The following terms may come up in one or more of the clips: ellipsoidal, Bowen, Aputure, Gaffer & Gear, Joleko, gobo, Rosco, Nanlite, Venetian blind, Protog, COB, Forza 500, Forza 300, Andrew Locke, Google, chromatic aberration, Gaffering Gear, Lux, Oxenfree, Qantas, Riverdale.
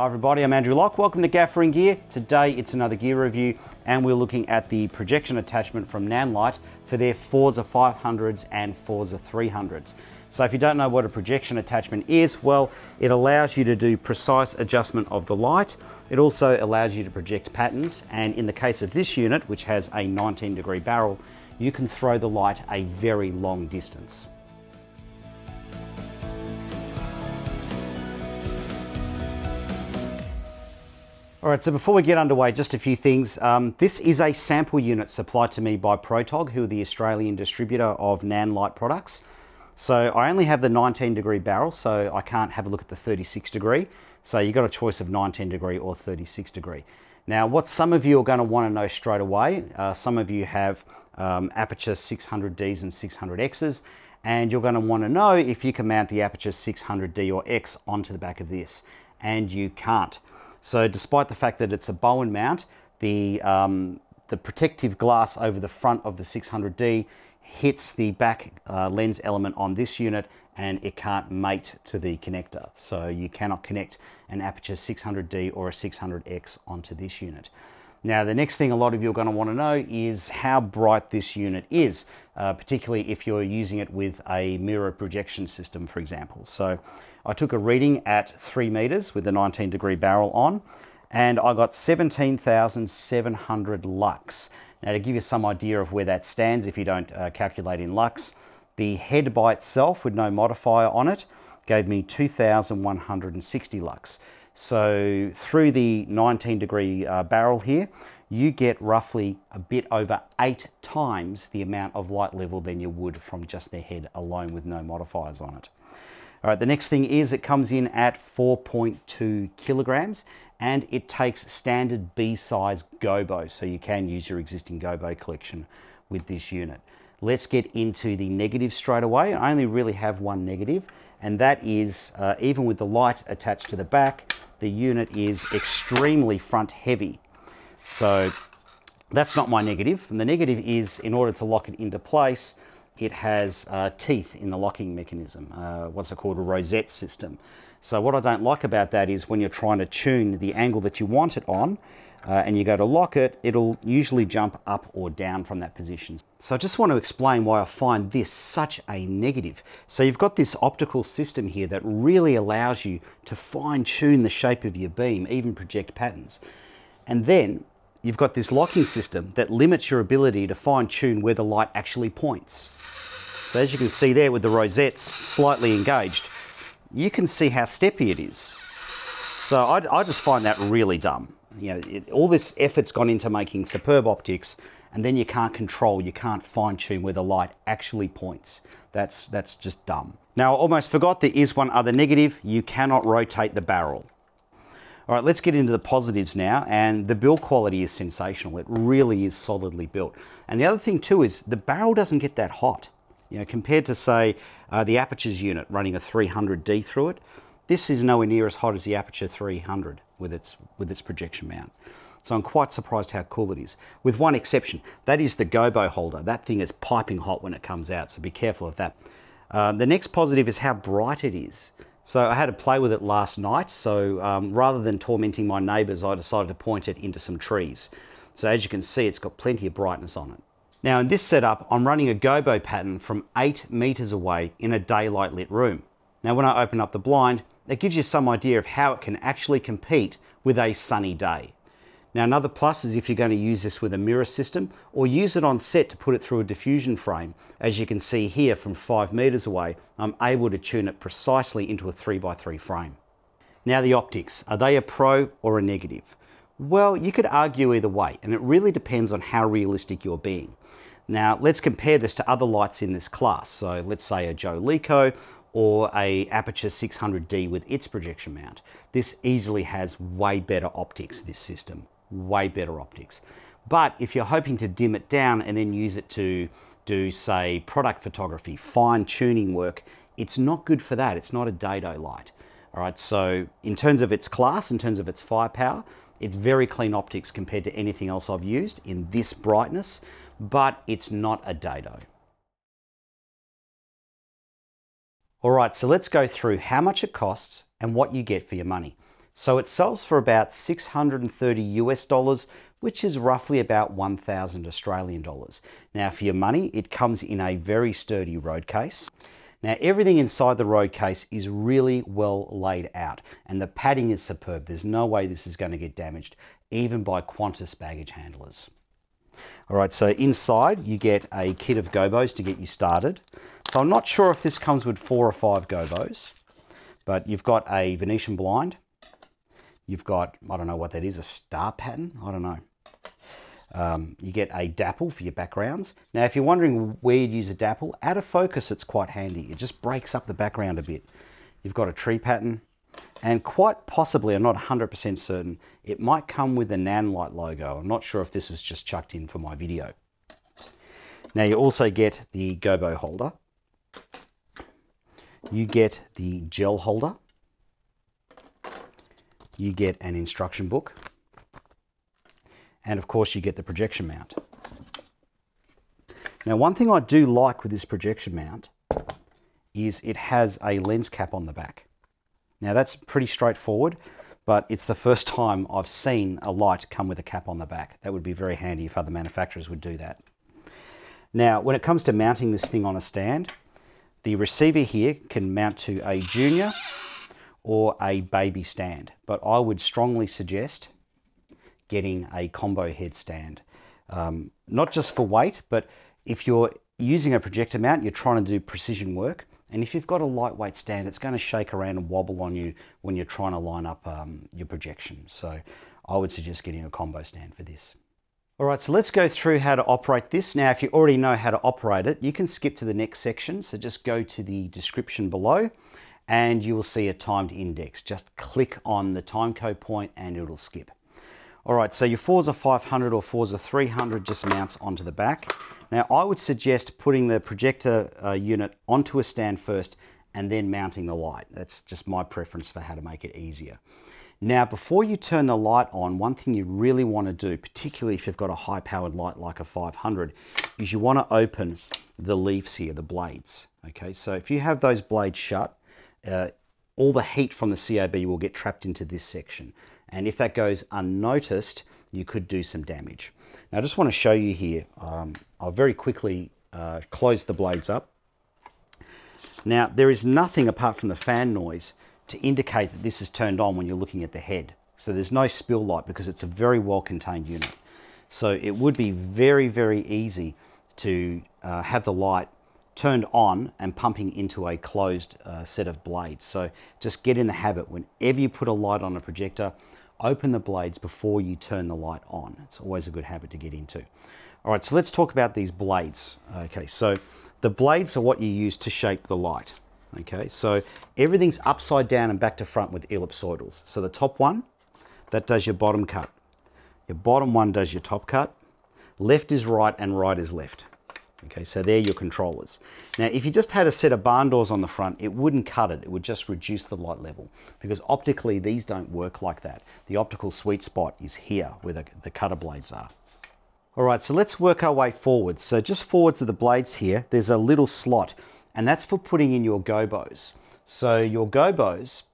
Hi everybody, I'm Andrew Locke. Welcome to Gaffering Gear. Today it's another gear review and we're looking at the projection attachment from Nanlite for their Forza 500s and Forza 300s. So if you don't know what a projection attachment is, well, it allows you to do precise adjustment of the light. It also allows you to project patterns, and in the case of this unit, which has a 19-degree barrel, you can throw the light a very long distance. All right, so before we get underway, just a few things. This is a sample unit supplied to me by Protog, who are the Australian distributor of Nanlite products. So I only have the 19-degree barrel, so I can't have a look at the 36-degree. So you've got a choice of 19-degree or 36-degree. Now, what some of you are going to want to know straight away, some of you have Aputure 600Ds and 600Xs, and you're going to want to know if you can mount the Aputure 600D or X onto the back of this, and you can't. So despite the fact that it's a Bowen mount, the protective glass over the front of the 600D hits the back lens element on this unit, and it can't mate to the connector. So you cannot connect an Aputure 600D or a 600X onto this unit. Now, the next thing a lot of you are going to want to know is how bright this unit is, particularly if you're using it with a mirror projection system, for example. So I took a reading at 3 meters with a 19-degree barrel on, and I got 17,700 lux. Now, to give you some idea of where that stands, if you don't calculate in lux, the head by itself with no modifier on it gave me 2,160 lux. So through the 19-degree barrel here, you get roughly a bit over 8 times the amount of light level than you would from just the head alone with no modifiers on it. All right, the next thing is it comes in at 4.2 kilograms and it takes standard B size gobo, so you can use your existing gobo collection with this unit. Let's get into the negative straight away. I only really have one negative, and that is even with the light attached to the back, the unit is extremely front heavy. So that's not my negative, and the negative is in order to lock it into place, it has teeth in the locking mechanism, what's called a rosette system. So what I don't like about that is when you're trying to tune the angle that you want it on and you go to lock it, it'll usually jump up or down from that position. So I just want to explain why I find this such a negative. So you've got this optical system here that really allows you to fine tune the shape of your beam, even project patterns. And then you've got this locking system that limits your ability to fine tune where the light actually points. So as you can see there with the rosettes slightly engaged, you can see how steppy it is. So I just find that really dumb. You know, all this effort's gone into making superb optics, and then you can't control, you can't fine tune where the light actually points. That's just dumb. Now I almost forgot there is one other negative, you cannot rotate the barrel. All right, let's get into the positives now, and the build quality is sensational. It really is solidly built. And the other thing too is the barrel doesn't get that hot. You know, compared to say the Aputure's unit running a 300D through it, this is nowhere near as hot as the Aputure 300 with its projection mount. So I'm quite surprised how cool it is. With one exception, that is the gobo holder. That thing is piping hot when it comes out, so be careful of that. The next positive is how bright it is. So I had to play with it last night, so rather than tormenting my neighbours, I decided to point it into some trees. So as you can see, it's got plenty of brightness on it. Now in this setup, I'm running a gobo pattern from 8 metres away in a daylight lit room. Now when I open up the blind, that gives you some idea of how it can actually compete with a sunny day. Now another plus is if you're going to use this with a mirror system or use it on set to put it through a diffusion frame. As you can see here from 5 meters away, I'm able to tune it precisely into a 3x3 frame. Now the optics, are they a pro or a negative? Well, you could argue either way, and it really depends on how realistic you're being. Now let's compare this to other lights in this class. So let's say a Joleko or a Aputure 600D with its projection mount. This easily has way better optics, this system. Way better optics. But if you're hoping to dim it down and then use it to do, say, product photography, fine tuning work, it's not good for that. It's not a dado light. All right, so in terms of its class, in terms of its firepower, it's very clean optics compared to anything else I've used in this brightness, but it's not a dado. All right, so let's go through how much it costs and what you get for your money. So it sells for about $630 US, which is roughly about 1,000 Australian dollars. Now for your money, it comes in a very sturdy road case. Now everything inside the road case is really well laid out and the padding is superb. There's no way this is going to get damaged, even by Qantas baggage handlers. All right, so inside you get a kit of gobos to get you started. So I'm not sure if this comes with 4 or 5 gobos, but you've got a Venetian blind. You've got, I don't know what that is, a star pattern? I don't know. You get a dapple for your backgrounds. Now, if you're wondering where you'd use a dapple, out of focus, it's quite handy. It just breaks up the background a bit. You've got a tree pattern, and quite possibly, I'm not 100% certain, it might come with the Nanlite logo. I'm not sure if this was just chucked in for my video. Now, you also get the gobo holder. You get the gel holder. You get an instruction book. And of course you get the projection mount. Now one thing I do like with this projection mount is it has a lens cap on the back. Now that's pretty straightforward, but it's the first time I've seen a light come with a cap on the back. That would be very handy if other manufacturers would do that. Now when it comes to mounting this thing on a stand, the receiver here can mount to a junior or a baby stand, but I would strongly suggest getting a combo head stand. Not just for weight, but if you're using a projector mount, you're trying to do precision work, and if you've got a lightweight stand, it's going to shake around and wobble on you when you're trying to line up your projection. So I would suggest getting a combo stand for this. All right, so let's go through how to operate this. Now, if you already know how to operate it, you can skip to the next section. So just go to the description below and you will see a timed index. Just click on the timecode point and it'll skip. All right, so your Forza 500 or Forza 300 just mounts onto the back. Now, I would suggest putting the projector unit onto a stand first and then mounting the light. That's just my preference for how to make it easier. Now, before you turn the light on, one thing you really want to do, particularly if you've got a high-powered light like a 500, is you want to open the leaves here, the blades. Okay, so if you have those blades shut, all the heat from the COB will get trapped into this section. And if that goes unnoticed, you could do some damage. Now, I just want to show you here. I'll very quickly close the blades up. Now, there is nothing apart from the fan noise to indicate that this is turned on when you're looking at the head. So there's no spill light because it's a very well-contained unit. So it would be very, very easy to have the light turned on and pumping into a closed set of blades. So just get in the habit, whenever you put a light on a projector, open the blades before you turn the light on. It's always a good habit to get into. All right, so let's talk about these blades. Okay, so the blades are what you use to shape the light. Okay, so everything's upside down and back to front with ellipsoidals. So the top one, that does your bottom cut. Your bottom one does your top cut. Left is right and right is left. Okay, so they're your controllers. Now, if you just had a set of barn doors on the front, it wouldn't cut it. It would just reduce the light level because optically, these don't work like that. The optical sweet spot is here where the cutter blades are. All right, so let's work our way forwards. So just forwards of the blades here, there's a little slot, and that's for putting in your gobos. So your gobos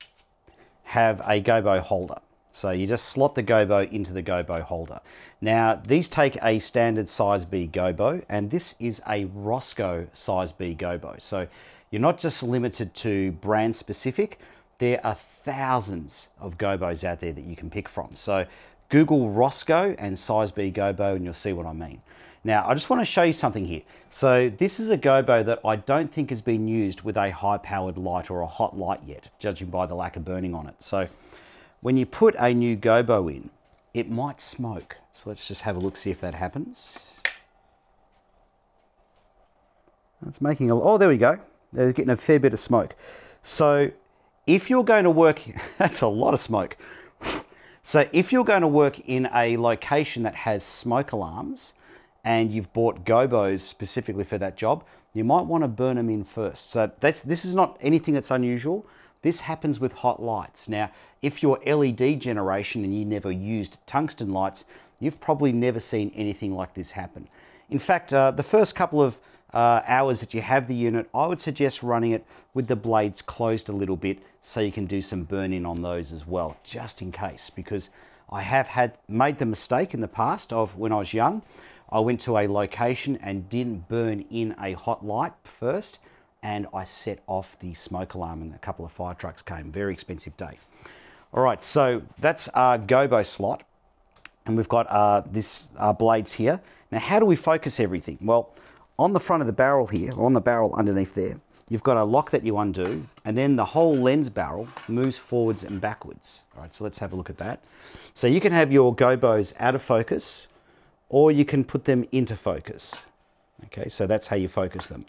have a gobo holder. So you just slot the gobo into the gobo holder. Now, these take a standard size B gobo, and this is a Rosco size B gobo. So you're not just limited to brand specific. There are thousands of gobos out there that you can pick from. So Google Rosco and size B gobo, and you'll see what I mean. Now, I just want to show you something here. So this is a gobo that I don't think has been used with a high-powered light or a hot light yet, judging by the lack of burning on it. So when you put a new gobo in, it might smoke. So let's just have a look, see if that happens. It's making a, oh, there we go. They're getting a fair bit of smoke. So if you're going to work, that's a lot of smoke. So if you're going to work in a location that has smoke alarms and you've bought gobos specifically for that job, you might want to burn them in first. So this is not anything that's unusual. This happens with hot lights. Now, if you're LED generation and you never used tungsten lights, you've probably never seen anything like this happen. In fact, the first couple of hours that you have the unit, I would suggest running it with the blades closed a little bit so you can do some burn-in on those as well, just in case, because I have made the mistake in the past of when I was young, I went to a location and didn't burn in a hot light first, and I set off the smoke alarm and a couple of fire trucks came. Very expensive day. All right, so that's our gobo slot, and we've got our blades here. Now, how do we focus everything? Well, on the front of the barrel here, on the barrel underneath there, you've got a lock that you undo, and then the whole lens barrel moves forwards and backwards. All right, so let's have a look at that. So you can have your gobos out of focus, or you can put them into focus. Okay, so that's how you focus them.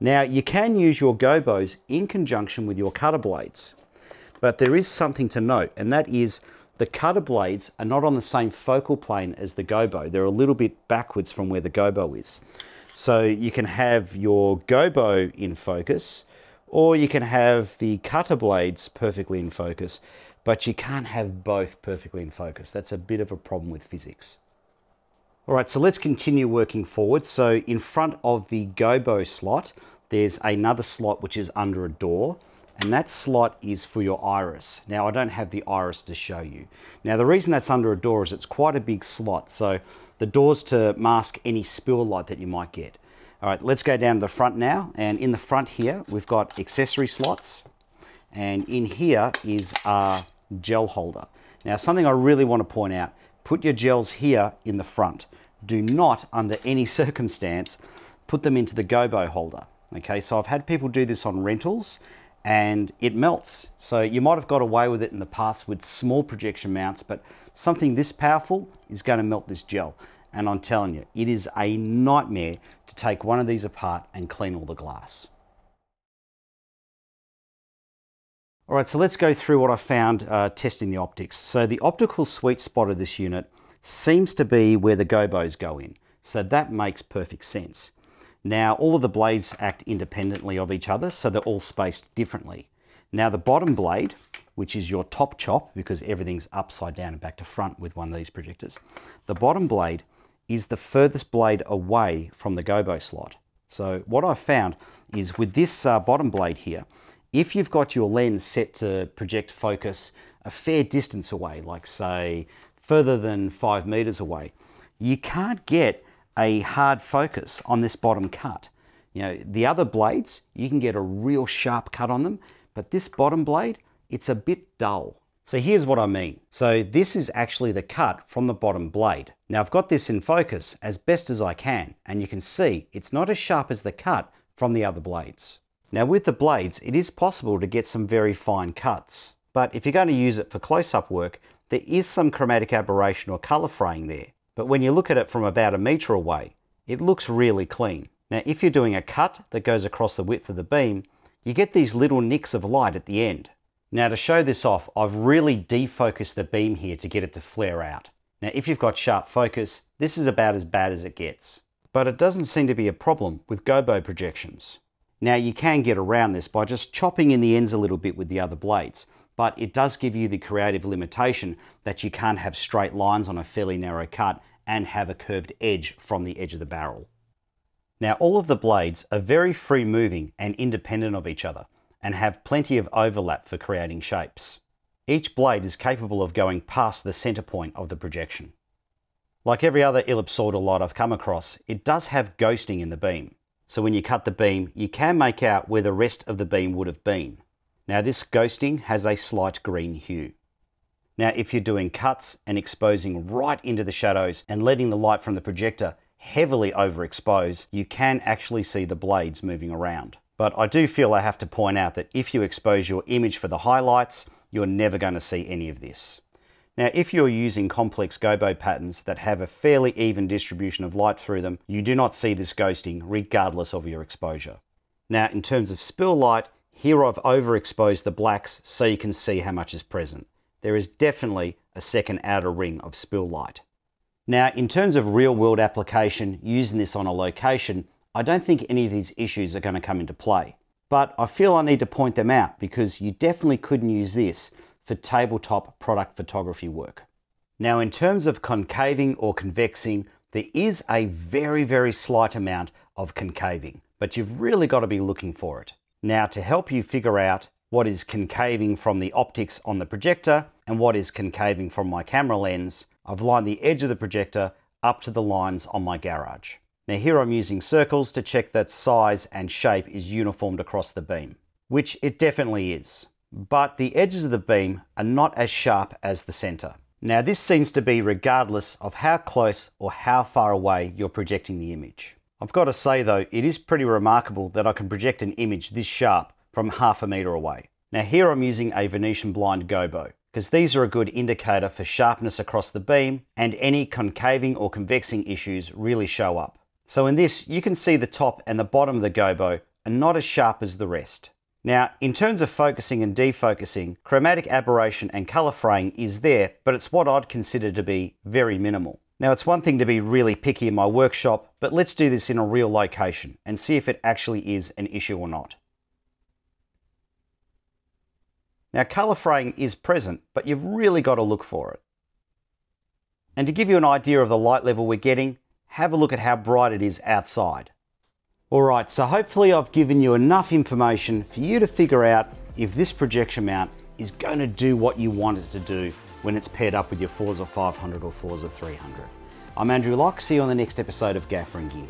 Now, you can use your gobos in conjunction with your cutter blades, but there is something to note, and that is the cutter blades are not on the same focal plane as the gobo. They're a little bit backwards from where the gobo is. So you can have your gobo in focus, or you can have the cutter blades perfectly in focus, but you can't have both perfectly in focus. That's a bit of a problem with physics. All right, so let's continue working forward. So in front of the gobo slot, there's another slot which is under a door, and that slot is for your iris. Now, I don't have the iris to show you. Now, the reason that's under a door is it's quite a big slot, so the door's to mask any spill light that you might get. All right, let's go down to the front now, and in the front here, we've got accessory slots, and in here is our gel holder. Now, something I really want to point out, put your gels here in the front. Do not, under any circumstance, put them into the gobo holder. Okay, so I've had people do this on rentals and it melts. So you might have got away with it in the past with small projection mounts, but something this powerful is going to melt this gel. And I'm telling you, it is a nightmare to take one of these apart and clean all the glass. All right, so let's go through what I found testing the optics. So the optical sweet spot of this unit seems to be where the gobos go in. So that makes perfect sense. Now, all of the blades act independently of each other, so they're all spaced differently. Now, the bottom blade, which is your top chop, because everything's upside down and back to front with one of these projectors, the bottom blade is the furthest blade away from the gobo slot. So what I found is with this bottom blade here, if you've got your lens set to project focus a fair distance away, like say further than 5 meters away, you can't get a hard focus on this bottom cut. You know, the other blades, you can get a real sharp cut on them, but this bottom blade, it's a bit dull. So here's what I mean. So this is actually the cut from the bottom blade. Now I've got this in focus as best as I can, and you can see it's not as sharp as the cut from the other blades. Now with the blades, it is possible to get some very fine cuts, but if you're going to use it for close-up work, there is some chromatic aberration or color fraying there. But when you look at it from about a meter away, it looks really clean. Now if you're doing a cut that goes across the width of the beam, you get these little nicks of light at the end. Now to show this off, I've really defocused the beam here to get it to flare out. Now if you've got sharp focus, this is about as bad as it gets. But it doesn't seem to be a problem with gobo projections. Now you can get around this by just chopping in the ends a little bit with the other blades, but it does give you the creative limitation that you can't have straight lines on a fairly narrow cut and have a curved edge from the edge of the barrel. Now all of the blades are very free moving and independent of each other and have plenty of overlap for creating shapes. Each blade is capable of going past the center point of the projection. Like every other ellipsoidal light I've come across, it does have ghosting in the beam. So when you cut the beam, you can make out where the rest of the beam would have been. Now this ghosting has a slight green hue. Now if you're doing cuts and exposing right into the shadows and letting the light from the projector heavily overexpose, you can actually see the blades moving around. But I do feel I have to point out that if you expose your image for the highlights, you're never going to see any of this. Now, if you're using complex gobo patterns that have a fairly even distribution of light through them, you do not see this ghosting regardless of your exposure. Now, in terms of spill light, here I've overexposed the blacks so you can see how much is present. There is definitely a second outer ring of spill light. Now, in terms of real-world application, using this on a location, I don't think any of these issues are going to come into play. But I feel I need to point them out because you definitely couldn't use this for tabletop product photography work. Now, in terms of concaving or convexing, there is a very, very slight amount of concaving, but you've really got to be looking for it. Now, to help you figure out what is concaving from the optics on the projector and what is concaving from my camera lens, I've lined the edge of the projector up to the lines on my garage. Now here I'm using circles to check that size and shape is uniformed across the beam, which it definitely is. But the edges of the beam are not as sharp as the center. Now this seems to be regardless of how close or how far away you're projecting the image. I've got to say though, it is pretty remarkable that I can project an image this sharp from half a meter away. Now here I'm using a Venetian blind gobo, because these are a good indicator for sharpness across the beam, and any concaving or convexing issues really show up. So in this, you can see the top and the bottom of the gobo are not as sharp as the rest. Now, in terms of focusing and defocusing, chromatic aberration and color fraying is there, but it's what I'd consider to be very minimal. Now, it's one thing to be really picky in my workshop, but let's do this in a real location and see if it actually is an issue or not. Now, color fraying is present, but you've really got to look for it. And to give you an idea of the light level we're getting, have a look at how bright it is outside. Alright, so hopefully I've given you enough information for you to figure out if this projection mount is going to do what you want it to do when it's paired up with your Forza 500 or Forza 300. I'm Andrew Locke, see you on the next episode of Gaffer and Gear.